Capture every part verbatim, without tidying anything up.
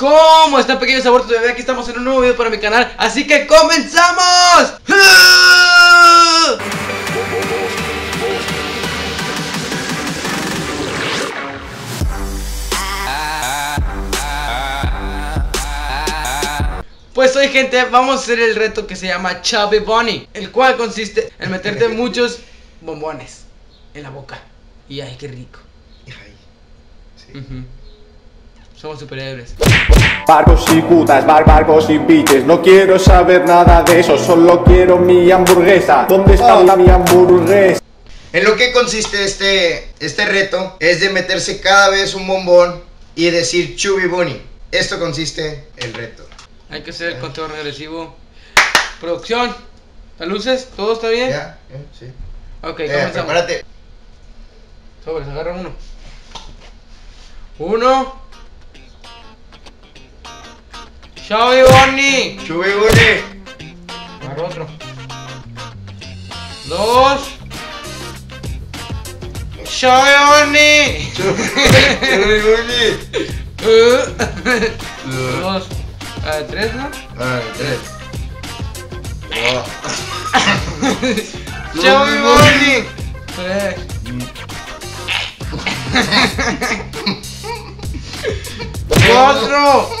¿Cómo están, pequeños abortos de bebé? Aquí estamos en un nuevo video para mi canal, así que ¡comenzamos! ¡Ah! Pues hoy, gente, vamos a hacer el reto que se llama Chubby Bunny, el cual consiste en meterte muchos bombones en la boca. Y ay, qué rico. Ay, sí. Uh-huh. Somos superhéroes. Barcos y putas, bar, barcos y biches. No quiero saber nada de eso, solo quiero mi hamburguesa. ¿Dónde está oh. la mi hamburguesa? En lo que consiste este, este reto es de meterse cada vez un bombón y decir Chubby Bunny. Esto consiste el reto. Hay que hacer el conteo regresivo. Producción, las luces, ¿todo está bien? Ya, yeah, yeah, sí. Ok, eh, comenzamos. Prepárate. Sobres, agarra uno. Uno. Chubby Bunny. Chubby Bunny. Agarro otro. Dos. Chubby Bunny. Chubby Bunny. Dos. Uh, tres, ¿no? Ah, uh, tres. Oh. Chubby Bunny. Tres. Cuatro.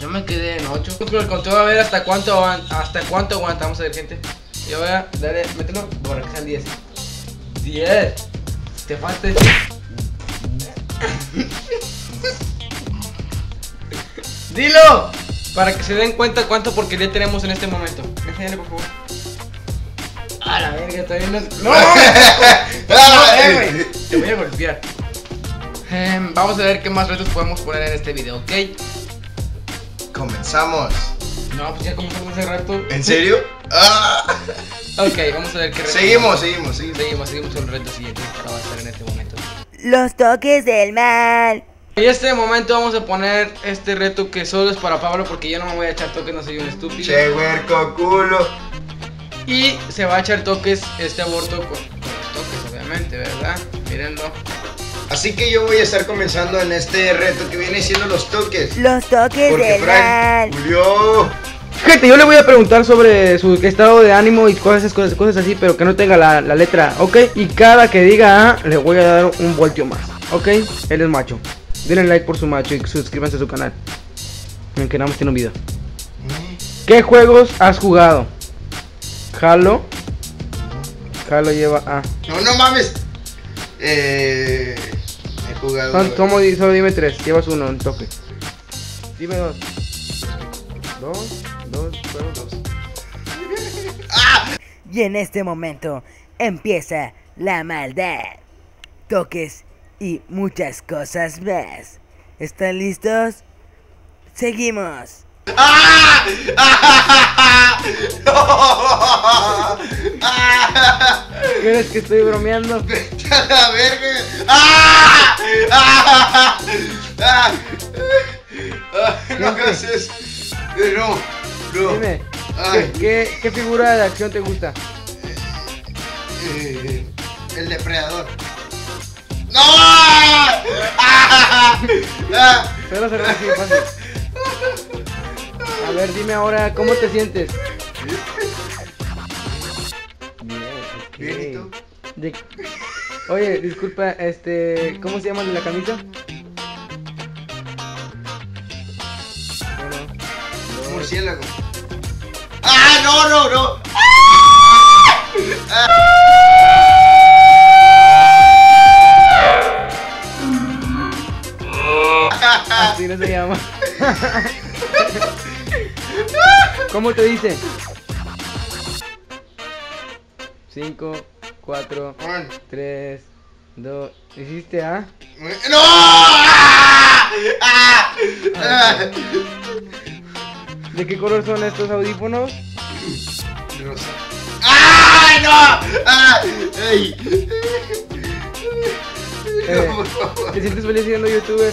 Yo me quedé en ocho. Con el conteo a ver hasta cuánto hasta cuánto aguanta. Vamos a ver, gente. Yo voy a darle, mételo para que sean diez. diez. Te falta. Dilo. Para que se den cuenta cuánto porquería tenemos en este momento. Enséñale, por favor. A la verga, todavía no... ¡No! ¡No! Te voy a golpear. Eh, vamos a ver qué más retos podemos poner en este video, ¿ok? Comenzamos. No, pues ya comenzamos hace rato. ¿En serio? Ok, vamos a ver qué retos... Seguimos, seguimos, seguimos. Seguimos, seguimos con el reto siguiente que va a estar en este momento. Los toques del mal. En este momento vamos a poner este reto que solo es para Pablo, porque yo no me voy a echar toques, no soy un estúpido. Che, huerco culo. Y se va a echar toques este aborto con, con los toques, obviamente, ¿verdad? Mírenlo. Así que yo voy a estar comenzando en este reto que viene siendo los toques. Los toques de Frank Julio. Gente, yo le voy a preguntar sobre su estado de ánimo y cosas, cosas, cosas así, pero que no tenga la, la letra, ¿ok? Y cada que diga A, le voy a dar un voltio más, ¿ok? Él es macho. Denle like por su macho y suscríbanse a su canal. Aunque nada más tiene un video. ¿Qué juegos has jugado? Halo. Halo lleva A. No, no mames. Eh. He jugado. Son, tomo, solo dime tres. Llevas uno en toque. Dime dos. Dos, dos, pero dos. ¡Ah! Y en este momento empieza la maldad. Toques y muchas cosas más. ¿Están listos? Seguimos. ¡Ah! ¡Ah! ¡No! ¡Ah! ¿Crees que estoy bromeando? ¡Vete a la verga! ¡Ah! ¡Ah! ¡Ah! ¡Ah! No haces. No, no. Dime, ¿qué, qué, ¿qué figura de acción te gusta? Eh, el depredador. ¡No! ¡Ah! ¡Ah! Pero se refiere fácil. A ver, dime ahora, ¿cómo te sientes? Bien, ¿y tú? De... Oye, disculpa, este... ¿Cómo se llama la camisa? Bueno, murciélago. ¡Ah, no, no, no! ¡Ah! Así no se llama. ¿Cómo te dice? cinco, cuatro, tres, dos. ¿Hiciste A? ¡No! ¡Ah! ¡Ah! ¡Ah! ¿De qué color son estos audífonos? Rosa. ¡Ah! ¡No! ¡Ah! ¡Ey! Eh, ¿Te sientes feliz siendo youtuber?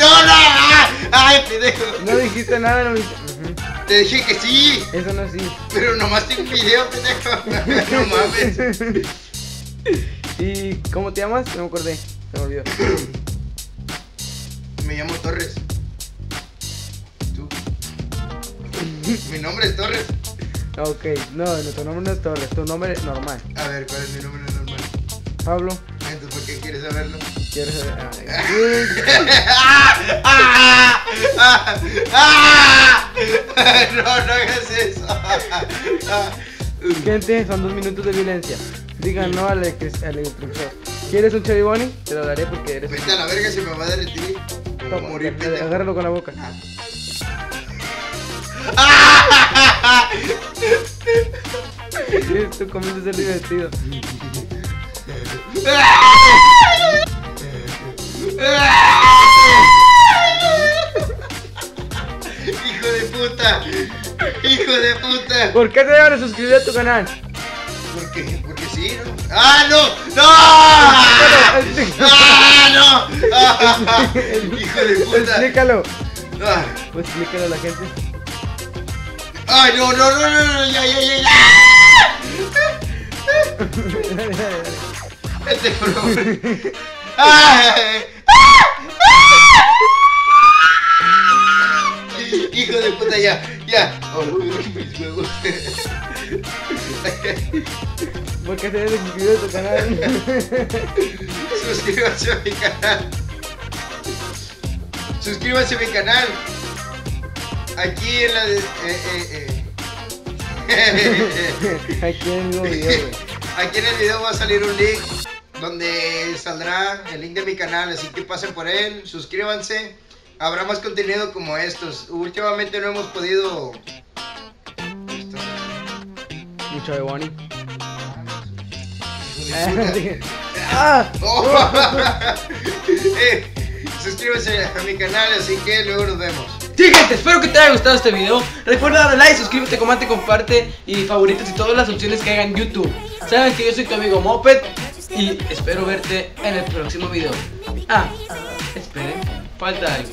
¡No, no! ¡Ah! ¡Ay, pendejo! No dijiste nada, no dijiste. Te dije que sí. Eso no es sí. Pero nomás sin video, pendejo. No mames. ¿Y cómo te llamas? No me acordé. Se me olvidó. Me llamo Torres. ¿Tú? Mi nombre es Torres. Ok, no, no, tu nombre no es Torres. Tu nombre es normal. A ver, ¿cuál es mi nombre normal? Pablo. Entonces, ¿por qué quieres saberlo? ¿Quieres saberlo? ¡Ah! ¡Ah! ¡Ah! ¡Ah! No, no hagas eso. Gente, son dos minutos de violencia. Digan no al, al instructor. ¿Quieres un Chubby Bunny? Te lo daré porque eres... Vete a la verga, se me va a derretir. Voy a morir, pendejo. Agárralo con la boca. ¡Ah! Tú comienzas a ser divertido. Hijo de puta, hijo de puta. ¿Por qué te van a suscribir a tu canal? Porque, porque sí, ¿no? ¡Ah, no! ¡No! ¡Ah, no! ¡Ah, no! ¡Hijo de puta! Explícalo. Pues explícalo a la gente. ¡Ay, no, no, no, no, no! ¡Ya, ya, ya! ya. Este es por favor. ¡Ay! Hijo de puta, ya, ya. Oh, mis huevos. ¿Por qué te debes suscribir a tu canal? Suscríbanse a mi canal. Suscríbanse a mi canal. Aquí en la de... Eh, eh, eh. Aquí en el nuevo video, güey. Aquí en el video va a salir un link donde saldrá el link de mi canal, así que pasen por él, suscríbanse. Habrá más contenido como estos. Últimamente no hemos podido... Mucho de Bonnie. Suscríbanse a mi canal, así que luego nos vemos. Sí, gente, espero que te haya gustado este video. Recuerda darle like, suscríbete, comenta, comparte y favoritos y todas las opciones que hagan en YouTube. Sabes que yo soy tu amigo Moped y espero verte en el próximo video. Ah, esperen. Falta algo.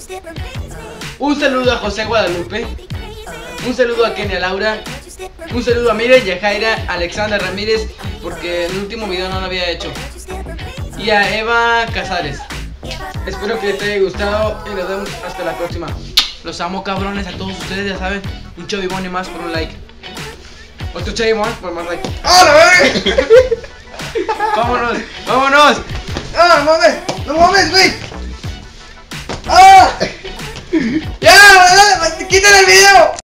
Un saludo a José Guadalupe. Un saludo a Kenia Laura. Un saludo a Miren y a Jaira Alexandra Ramírez, porque el último video no lo había hecho. Y a Eva Casares. Espero que te haya gustado y nos vemos hasta la próxima. Los amo, cabrones, a todos ustedes, ya saben. Un Chubby Bunny más por un like. Otro Chubby Bunny por más like. ¡Hola, bebé! ¡Vámonos! ¡Vámonos! ¡Ah, no mames! ¡No mames, güey! ¡Ah! ¡Ya! ¡Quítale el video!